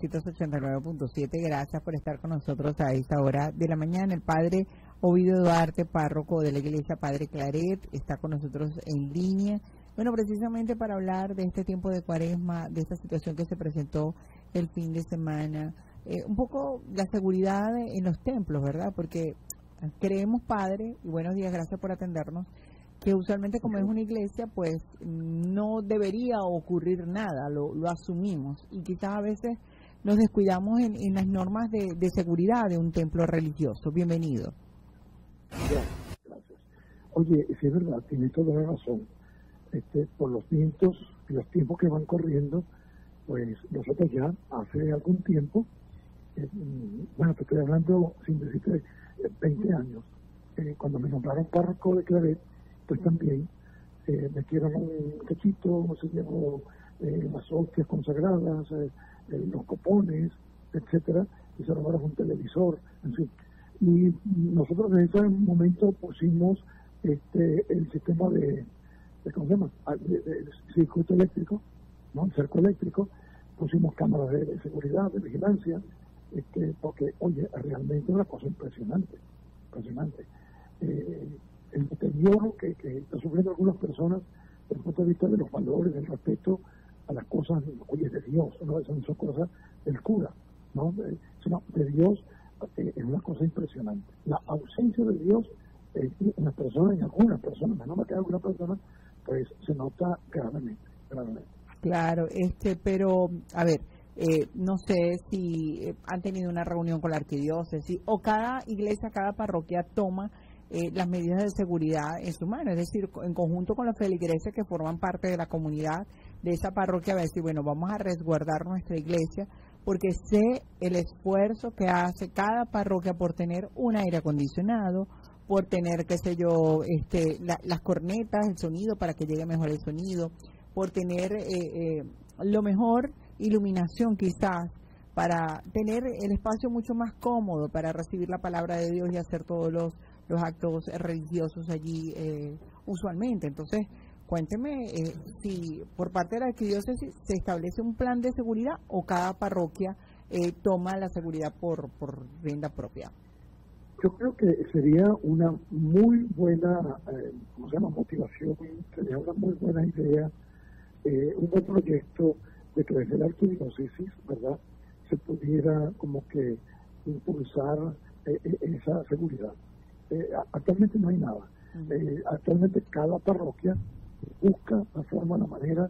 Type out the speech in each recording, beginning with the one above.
Éxitos 89.7. Gracias por estar con nosotros a esta hora de la mañana. El Padre Ovidio Duarte, párroco de la Iglesia Padre Claret, está con nosotros en línea. Bueno, precisamente para hablar de este tiempo de Cuaresma, de esta situación que se presentó el fin de semana, un poco la seguridad en los templos, ¿verdad? Porque creemos, Padre, y buenos días, gracias por atendernos, que usualmente como es una iglesia, pues no debería ocurrir nada, lo asumimos, y quizás a veces nos descuidamos en las normas de seguridad de un templo religioso. Bienvenido. Gracias. Oye, si es verdad, tiene toda la razón. Por los tiempos que van corriendo, pues nosotros ya hace algún tiempo, bueno, te estoy hablando sin decirte 20 años, cuando me nombraron párroco de Claret, pues también me dieron un cachito, se llevó las hostias consagradas, los copones, etcétera, y se robaron un televisor, en fin. Y nosotros en ese momento pusimos el sistema de circuito eléctrico, ¿no? El cerco eléctrico, pusimos cámaras de seguridad, de vigilancia, porque, oye, realmente una cosa impresionante, impresionante. El deterioro que está sufriendo algunas personas desde el punto de vista de los valores, del respeto a las cosas, oye, de Dios, no son cosas del cura, ¿no? Sino de Dios, es una cosa impresionante. La ausencia de Dios en las personas, en algunas personas, no me queda alguna persona, pues se nota gravemente, gravemente. Claro, pero, a ver, no sé si han tenido una reunión con la arquidiócesis o cada iglesia, cada parroquia toma las medidas de seguridad en su mano, es decir, en conjunto con los feligreses que forman parte de la comunidad de esa parroquia, va a decir, bueno, vamos a resguardar nuestra iglesia, porque sé el esfuerzo que hace cada parroquia por tener un aire acondicionado, por tener, qué sé yo, las cornetas, el sonido, para que llegue mejor el sonido, por tener lo mejor, iluminación quizás, para tener el espacio mucho más cómodo para recibir la palabra de Dios y hacer todos los actos religiosos allí usualmente. Entonces, cuénteme si por parte de la arquidiócesis se establece un plan de seguridad o cada parroquia toma la seguridad por rienda propia. Yo creo que sería una muy buena, ¿cómo se llama?, motivación, sería una muy buena idea, un buen proyecto de que desde la arquidiócesis, ¿verdad?, se pudiera como que impulsar esa seguridad. Actualmente no hay nada. Actualmente cada parroquia busca la forma, la manera,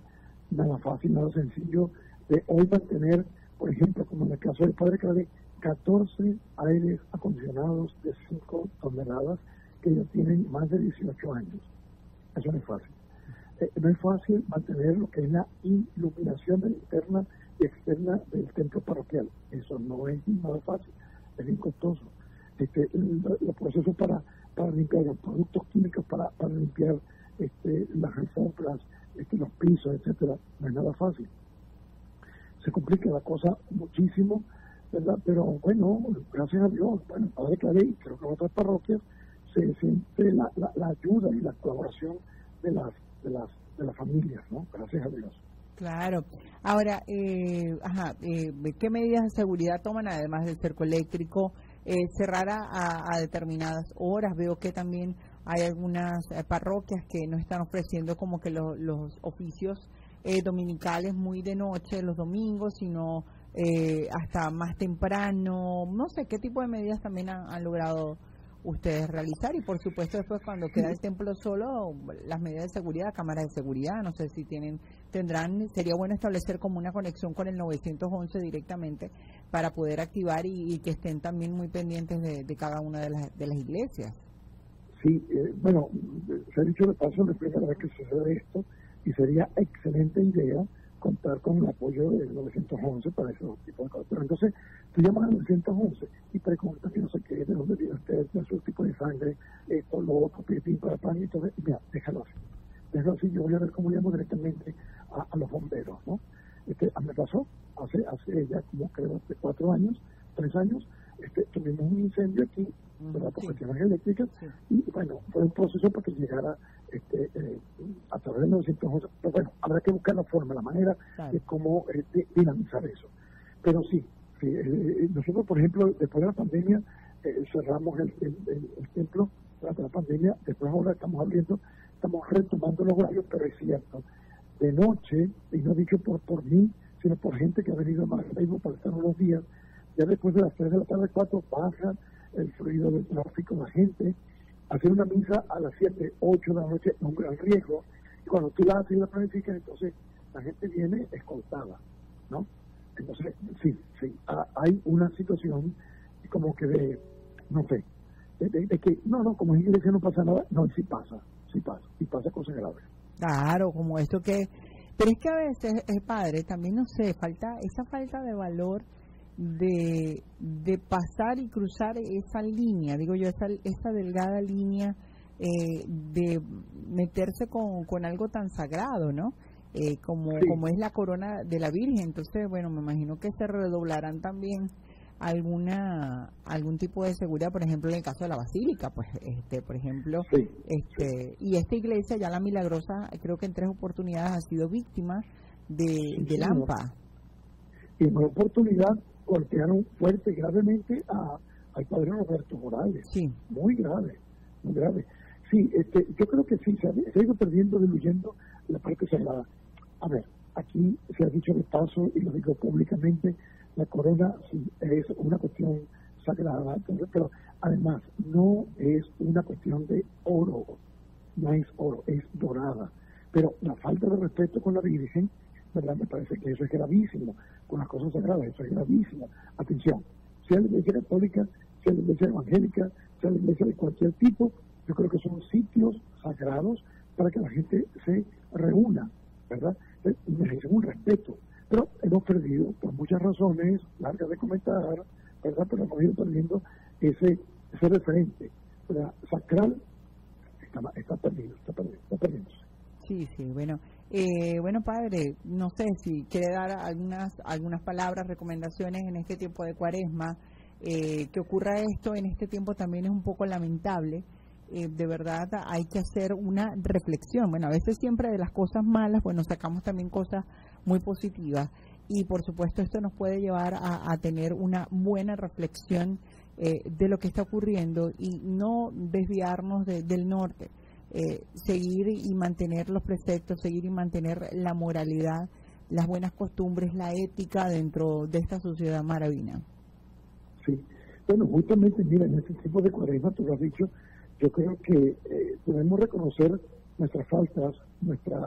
nada fácil, nada sencillo, de hoy mantener, por ejemplo, como en el caso del Padre Claret, 14 aires acondicionados de 5 toneladas que ya tienen más de 18 años. Eso no es fácil. No es fácil mantener lo que es la iluminación interna y externa del templo parroquial. Eso no es nada fácil, es bien costoso. Los procesos para limpiar los productos químicos, para limpiar las alfombras, los pisos, etcétera, no es nada fácil. Se complica la cosa muchísimo, ¿verdad? Pero bueno, gracias a Dios, bueno, Padre Claret, creo que en otras parroquias se siente la ayuda y la colaboración de las familias, ¿no? Gracias a Dios. Claro. Ahora, ¿qué medidas de seguridad toman además del cerco eléctrico? Cerrar a determinadas horas. Veo que también hay algunas parroquias que no están ofreciendo como que los oficios dominicales muy de noche, los domingos, sino hasta más temprano. No sé qué tipo de medidas también han logrado ustedes realizar, y por supuesto después cuando queda el templo solo, las medidas de seguridad, cámaras de seguridad, no sé si tendrán, sería bueno establecer como una conexión con el 911 directamente para poder activar y que estén también muy pendientes de cada una de las iglesias. Sí, bueno, se ha dicho de paso, la primera vez que sucede esto, y sería excelente idea contar con el apoyo del 911 para esos tipos de cosas. Pero entonces, tú llamas al 911 y preguntas que no sé qué, de dónde viene usted, de su tipo de sangre, esto, lo otro, pipí, para pan, y entonces, mira, déjalo así. Déjalo así, yo voy a ver cómo llamo directamente a los bomberos, ¿no? Me pasó, hace ya como creo 3 años, tuvimos un incendio aquí, ¿verdad?, por cuestiones eléctricas, y bueno, fue un proceso para que llegara a través del 911, pero bueno, habrá que buscar la forma, la manera de cómo dinamizar eso. Pero sí, nosotros, por ejemplo, después de la pandemia, cerramos el templo durante la pandemia, después ahora estamos abriendo, estamos retomando los horarios, pero es cierto, de noche, y no dicho por mí, sino por gente que ha venido a Maracaibo para estar unos días, ya después de las 3 de la tarde, 4, baja el fluido del tráfico, la gente, hacer una misa a las 7, 8 de la noche es un gran riesgo, y cuando tú la haces y la planificas, entonces la gente viene escoltada, ¿no? Entonces, sí, hay una situación como que de, no sé, de que, no, como en iglesia no pasa nada, no, sí pasa, y pasa cosas graves. Claro, como esto que, pero es que a veces, padre, también no sé, esa falta de valor de pasar y cruzar esa línea, digo yo, esa delgada línea de meterse con algo tan sagrado, ¿no? Como es la corona de la Virgen, entonces, bueno, me imagino que se redoblarán también algún tipo de seguridad, por ejemplo en el caso de la basílica, pues por ejemplo, y esta iglesia ya la Milagrosa, creo que en 3 oportunidades ha sido víctima de Lampa. Y en una oportunidad golpearon fuerte y gravemente al padre Roberto Morales, muy grave. Sí, yo creo que sí, se ha ido perdiendo, diluyendo la parte sagrada. A ver, aquí se ha dicho de paso y lo digo públicamente, la corona sí es una cuestión sagrada, pero además no es una cuestión de oro, no es oro, es dorada. Pero la falta de respeto con la Virgen, ¿verdad? Me parece que eso es gravísimo, con las cosas sagradas, eso es gravísimo. Atención, sea la iglesia católica, sea la iglesia evangélica, sea la iglesia de cualquier tipo, yo creo que son sitios sagrados para que la gente se reúna, ¿verdad? Merecen un respeto. Pero hemos perdido, por muchas razones, largas de comentar, ¿verdad? Pero hemos ido perdiendo ese referente, ¿verdad? Sacral está perdido. Sí, bueno. Bueno, padre, no sé si quiere dar algunas palabras, recomendaciones en este tiempo de Cuaresma. Que ocurra esto en este tiempo también es un poco lamentable. De verdad hay que hacer una reflexión. Bueno, a veces siempre de las cosas malas, bueno, sacamos también cosas muy positivas y por supuesto esto nos puede llevar a tener una buena reflexión de lo que está ocurriendo y no desviarnos del norte, seguir y mantener los preceptos, seguir y mantener la moralidad, las buenas costumbres, la ética dentro de esta sociedad maravina. Sí, bueno, justamente mira, en este tipo de Cuaresma, tú lo has dicho, yo creo que debemos reconocer nuestras faltas, nuestro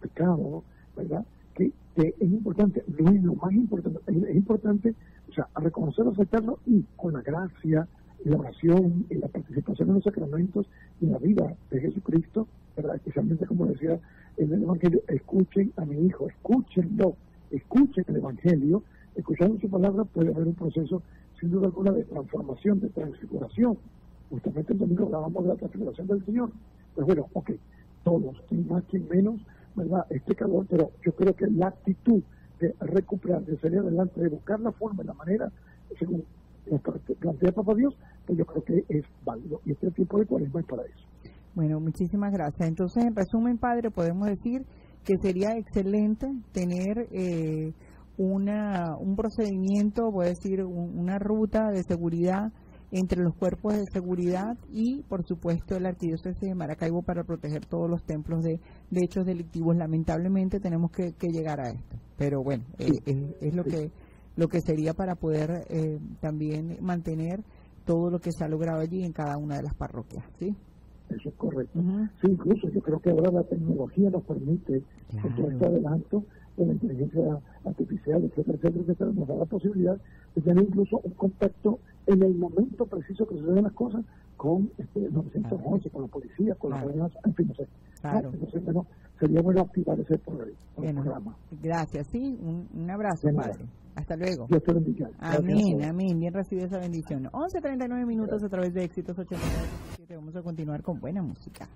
pecado, ¿verdad? Que es importante, no es lo más importante, es importante, o sea, reconocerlo, aceptarlo y con la gracia, y la oración, y la participación en los sacramentos, y la vida de Jesucristo, ¿verdad? Especialmente, como decía en el Evangelio, escuchen a mi hijo, escúchenlo, escuchen el Evangelio, escuchando su palabra puede haber un proceso, sin duda alguna, de transformación, de transfiguración. Justamente el domingo hablábamos de la transfiguración del Señor. Pues bueno, ok, todos, quien más, quien menos, ¿verdad? Este calor, pero yo creo que la actitud de recuperar, de salir adelante, de buscar la forma y la manera, según nos plantea Papá Dios, pues yo creo que es válido. Y este tiempo de Cuaresma es para eso. Bueno, muchísimas gracias. Entonces, en resumen, padre, podemos decir que sería excelente tener un procedimiento, voy a decir, una ruta de seguridad entre los cuerpos de seguridad y, por supuesto, la Arquidiócesis de Maracaibo para proteger todos los templos de hechos delictivos. Lamentablemente tenemos que llegar a esto, pero bueno, es lo que sería para poder también mantener todo lo que se ha logrado allí en cada una de las parroquias, ¿sí? Eso es correcto. Uh-huh. Sí, incluso yo creo que ahora la tecnología nos permite, claro, con todo este adelanto de la inteligencia artificial, etcétera, nos da la posibilidad de tener incluso un contacto en el momento preciso que suceden las cosas con 911, con la policía, con las personas, en fin, no sé. Claro. Entonces, bueno, sería bueno activar ese programa. Gracias, sí, un abrazo, bien, padre. Hasta luego. Dios te bendiga. Amén, bien recibido esa bendición. 11:39 minutos a través de Éxitos 89.7. Vamos a continuar con buena música.